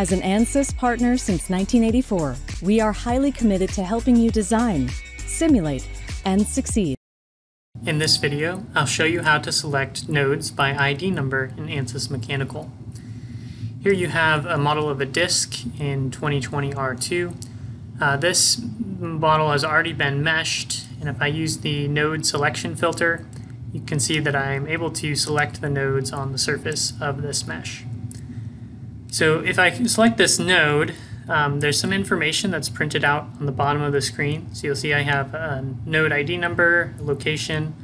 As an ANSYS partner since 1984, we are highly committed to helping you design, simulate, and succeed. In this video, I'll show you how to select nodes by ID number in ANSYS Mechanical. Here you have a model of a disk in 2020 R2. This model has already been meshed, and if I use the node selection filter, you can see that I am able to select the nodes on the surface of this mesh. So if I select this node, there's some information that's printed out on the bottom of the screen. So you'll see I have a node ID number, location.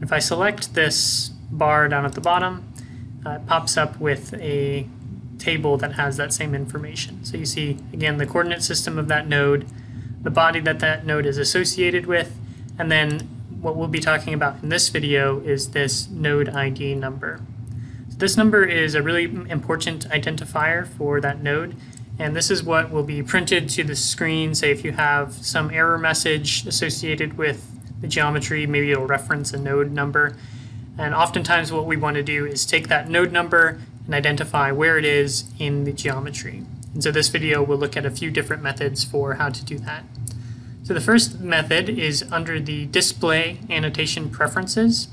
If I select this bar down at the bottom, it pops up with a table that has that same information. So you see, again, the coordinate system of that node, the body that that node is associated with, and then what we'll be talking about in this video is this node ID number. So this number is a really important identifier for that node, and this is what will be printed to the screen. Say if you have some error message associated with the geometry, maybe it'll reference a node number. And oftentimes what we want to do is take that node number and identify where it is in the geometry. And so this video will look at a few different methods for how to do that. So the first method is under the Display Annotation Preferences.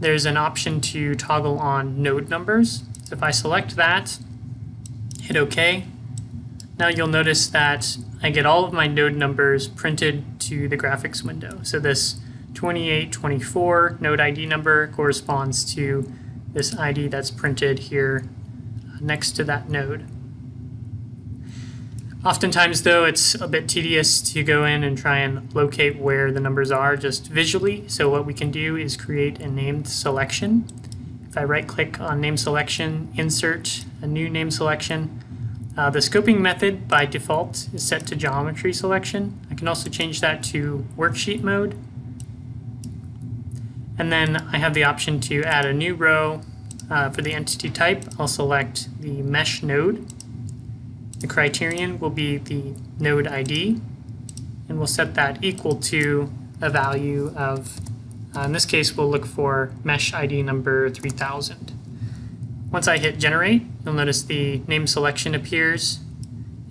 There's an option to toggle on node numbers. So if I select that, hit OK. Now you'll notice that I get all of my node numbers printed to the graphics window. So this 2824 node ID number corresponds to this ID that's printed here next to that node. Oftentimes though, it's a bit tedious to go in and try and locate where the numbers are just visually, so what we can do is create a named selection. If I right click on name selection, insert a new name selection. The scoping method by default is set to geometry selection. I can also change that to worksheet mode. And then I have the option to add a new row. For the entity type, I'll select the mesh node. The criterion will be the node ID, and we'll set that equal to a value of, in this case, we'll look for mesh ID number 3000. Once I hit generate, you'll notice the name selection appears,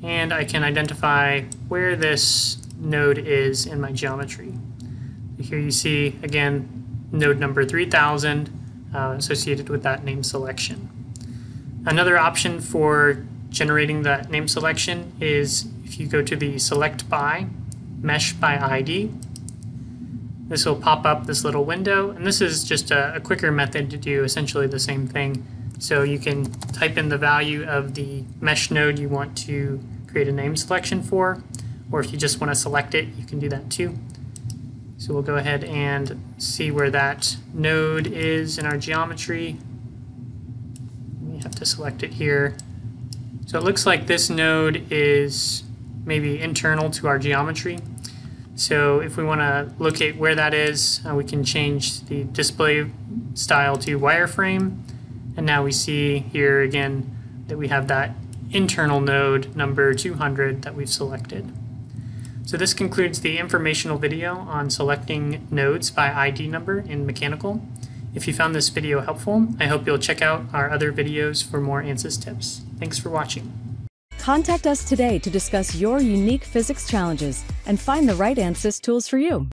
and I can identify where this node is in my geometry. Here you see, again, node number 3000 associated with that name selection. Another option for generating that name selection is if you go to the Select By, Mesh By ID. This will pop up this little window, and this is just a quicker method to do essentially the same thing. So you can type in the value of the mesh node you want to create a name selection for, or if you just want to select it, you can do that too. So we'll go ahead and see where that node is in our geometry. We have to select it here. So it looks like this node is maybe internal to our geometry. So if we want to locate where that is, we can change the display style to wireframe. And now we see here again that we have that internal node number 200 that we've selected. So this concludes the informational video on selecting nodes by ID number in Mechanical. If you found this video helpful, I hope you'll check out our other videos for more ANSYS tips. Thanks for watching. Contact us today to discuss your unique physics challenges and find the right ANSYS tools for you.